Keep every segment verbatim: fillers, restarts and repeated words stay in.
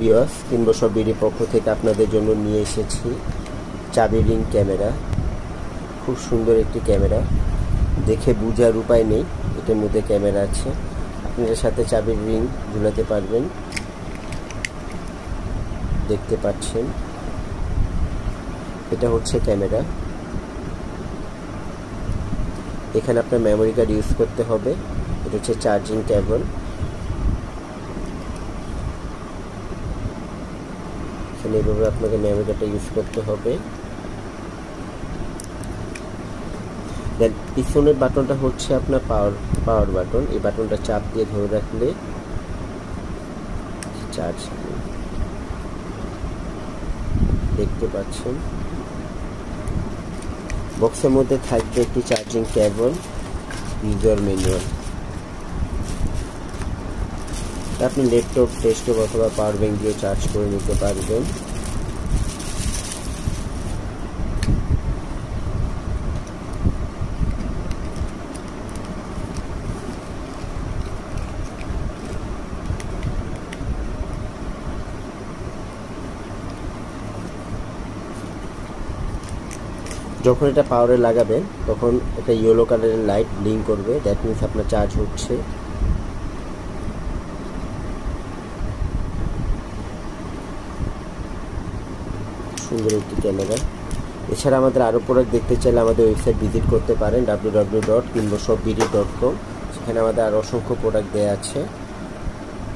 Viewers, কিনবসা BD পক্ষ থেকে আপনাদের জন্য নিয়ে এসেছি চাবি রিং ক্যামেরা। খুব সুন্দর একটি ক্যামেরা, দেখে বোঝার উপায় নেই এটার মধ্যে ক্যামেরা আছে। আপনাদের সাথে চাবির রিং ঝুলাতে পারবেন, দেখতে পাচ্ছেন। এটা হচ্ছে ক্যামেরা, এখানে আপনার মেমোরি কার্ড ইউজ করতে হবে। এটা হচ্ছে চার্জিং কেবল, এইভাবে আপনাকে মেমোরি কার্ডটা ইউজ করতে হবে। দেন পিছনের বাটনটা হচ্ছে আপনার পাওয়ার পাওয়ার বাটন, এই বাটনটা চাপ দিয়ে ধরে রাখলে চার্জ, দেখতে পাচ্ছেন। বক্সের মধ্যে থাকবে একটি চার্জিং কেবল, ইউজার ম্যানুয়াল, আপনি ল্যাপটপ, ডেস্কটপ অথবা পাওয়ার ব্যাংক দিয়ে চার্জ করে নিতে পারবেন। যখন এটা পাওয়ারে লাগাবেন তখন একটা ইয়েলো কালারের লাইট ব্লিঙ্ক করবে, দ্যাট মিনস আপনার চার্জ হচ্ছে। সুন্দর একটি ক্যামেরা। এছাড়া আমাদের আরও প্রোডাক্ট দেখতে চাইলে আমাদের ওয়েবসাইট ভিজিট করতে পারেন ডাব্লিউ ডাব্লিউ ডাব্লিউ ডট কিনবসা বিডি ডট কম। সেখানে আমাদের আর অসংখ্য প্রোডাক্ট দেওয়া আছে,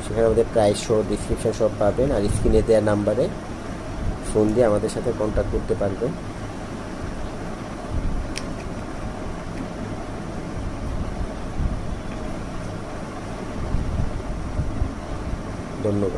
সেখানে আমাদের প্রাইস সহ ডিসক্রিপশন সব পাবেন। আর স্ক্রিনে দেওয়া নাম্বারে ফোন দিয়ে আমাদের সাথে কন্ট্যাক্ট করতে পারবেন। ধন্যবাদ।